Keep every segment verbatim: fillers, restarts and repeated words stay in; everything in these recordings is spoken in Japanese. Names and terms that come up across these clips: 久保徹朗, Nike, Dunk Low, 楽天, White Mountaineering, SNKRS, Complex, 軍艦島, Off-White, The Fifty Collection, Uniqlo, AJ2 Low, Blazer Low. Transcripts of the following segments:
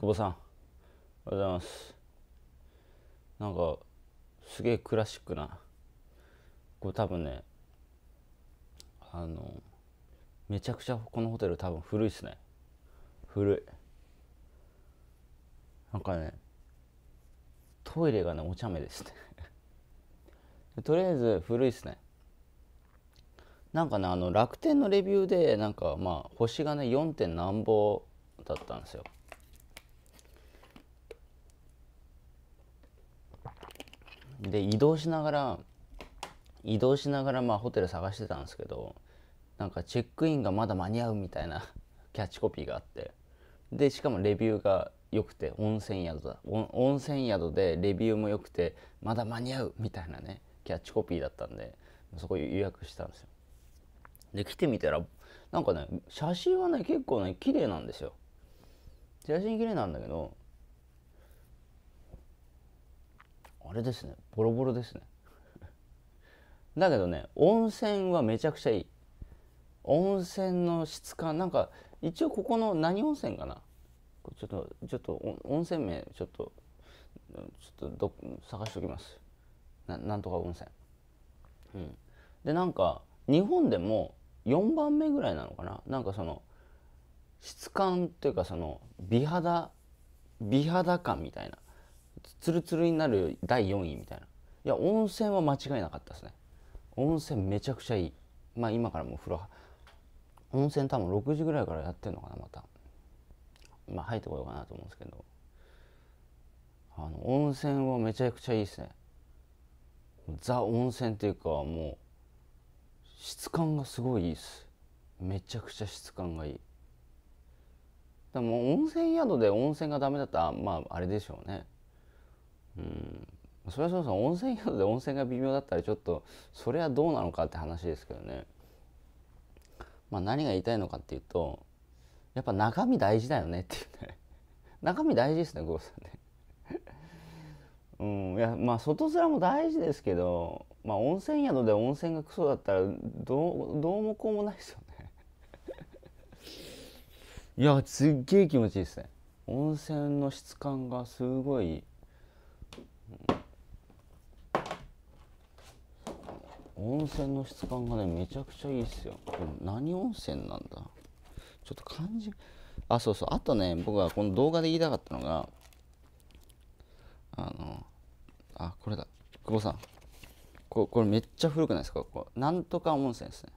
久保さん、おはようございます。なんかすげえクラシックな、これ多分ね、あのめちゃくちゃこのホテル多分古いっすね。古い。なんかね、トイレがねお茶目ですねとりあえず古いっすね。なんかね、あの楽天のレビューでなんかまあ星がね よん. 何ぼだったんですよ。で移動しながら移動しながらまあホテル探してたんですけど、なんかチェックインがまだ間に合うみたいなキャッチコピーがあって、でしかもレビューが良くて、温泉宿だ温泉宿でレビューも良くてまだ間に合うみたいなねキャッチコピーだったんで、そこ予約したんですよ。で来てみたらなんかね、写真はね結構ね綺麗なんですよ。写真綺麗なんだけど、あれですね、ボロボロですねだけどね、温泉はめちゃくちゃいい。温泉の質感、なんか一応ここの何温泉かな、ちょっとちょっと温泉名ちょっとちょっとど探しておきます。 な, なんとか温泉、うん、でなんか日本でもよんばんめぐらいなのかな、なんかその質感っていうか、その美肌美肌感みたいな、ツルツルになるだいよんいみたいな。いや温泉は間違いなかったですね。温泉めちゃくちゃいい。まあ今からもう風呂、温泉多分ろくじぐらいからやってるのかな、またまあ入ってこようかなと思うんですけど、あの温泉はめちゃくちゃいいですね。ザ温泉っていうか、もう質感がすごいいいです。めちゃくちゃ質感がいい。でも温泉宿で温泉がダメだったらまああれでしょうね。うん、それはそもそも温泉宿で温泉が微妙だったらちょっとそれはどうなのかって話ですけどね。まあ何が言いたいのかっていうと、やっぱ中身大事だよねっていうね中身大事ですね、ゴーさんねうん、いやまあ外面も大事ですけど、まあ温泉宿で温泉がクソだったらどう、どうもこうもないですよねいやすっげえ気持ちいいですね。温泉の質感がすごいいい。温泉の質感がねめちゃくちゃいいっすよ。何温泉なんだ、ちょっと漢字、あそうそう、あとね僕はこの動画で言いたかったのが、あのあこれだ、久保さん、ここれめっちゃ古くないですか。こうなんとか温泉ですね。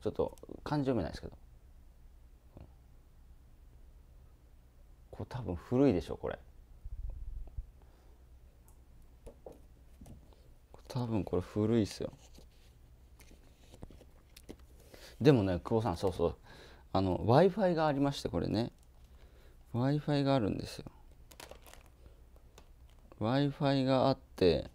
ちょっと漢字読めないですけど、これ多分古いでしょこれ。多分これ古いっすよ。でもね久保さん、そうそう、あの Wi-Fi がありまして、これね Wi-Fi があるんですよ。 Wi-Fi があって、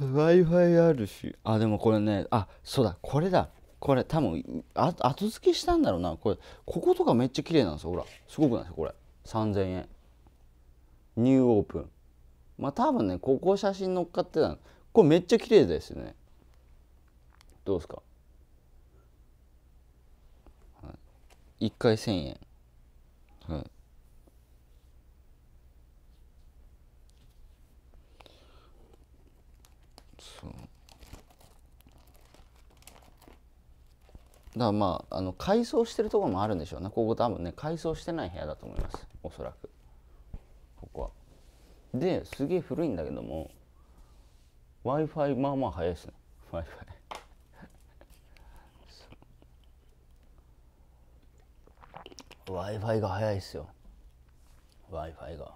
うん、Wi-Fi あるし、あでもこれね、あそうだこれだ、これ多分あ後付けしたんだろうな。これこことかめっちゃ綺麗なんですよ。ほらすごくないですかこれ。さんぜんえんニューオープン、まあ多分ねここ写真乗っかってたの、これめっちゃ綺麗ですよね。どうですか、はい、いっかいせんえん、はい、そうだからまああの改装してるところもあるんでしょうね。ここ多分ね改装してない部屋だと思います、おそらくここは。ですげえ古いんだけども Wi−Fi まあまあ早いですね Wi−Fi Wi−Fi が早いですよ。 Wi−Fi が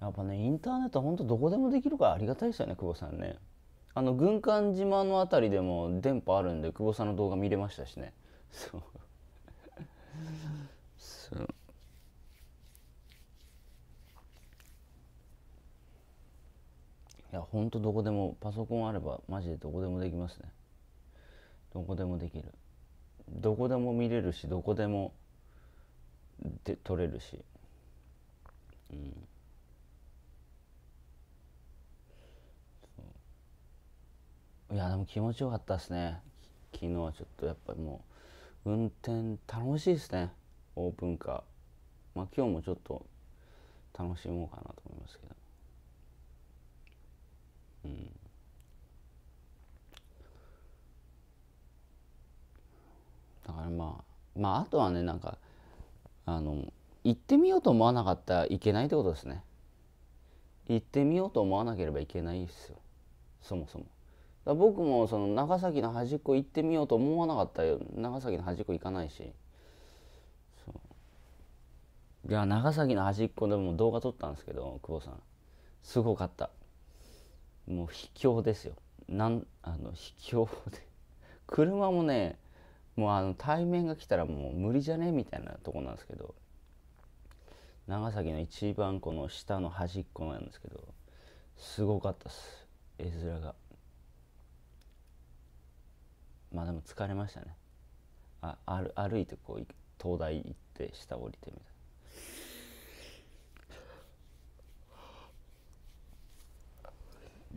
やっぱね、インターネットはほんとどこでもできるからありがたいですよね久保さんね。あの軍艦島のあたりでも電波あるんで久保さんの動画見れましたしね。そうそういやほんとどこでも、パソコンあればマジでどこでもできますね。どこでもできる、どこでも見れるし、どこでもで撮れるし、うん、そういやでも気持ちよかったですね。昨日はちょっとやっぱりもう運転楽しいですね、オープンカー。まあ今日もちょっと楽しもうかなと思いますけど、うん。だからまあまああとはね、なんかあの行ってみようと思わなかったらいけないってことですね。行ってみようと思わなければいけないですよ、そもそも。だ僕もその長崎の端っこ行ってみようと思わなかったら長崎の端っこ行かないし、そういや長崎の端っこでも動画撮ったんですけど、久保さんすごかった。もう秘境ですよ。なんあの秘境で車もね、もうあの対面が来たらもう無理じゃねえみたいなとこなんですけど、長崎の一番この下の端っこなんですけど、すごかったっす、絵面が。まあでも疲れましたね。あ歩歩いてこう灯台行って下降りてみた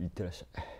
いな。行ってらっしゃい。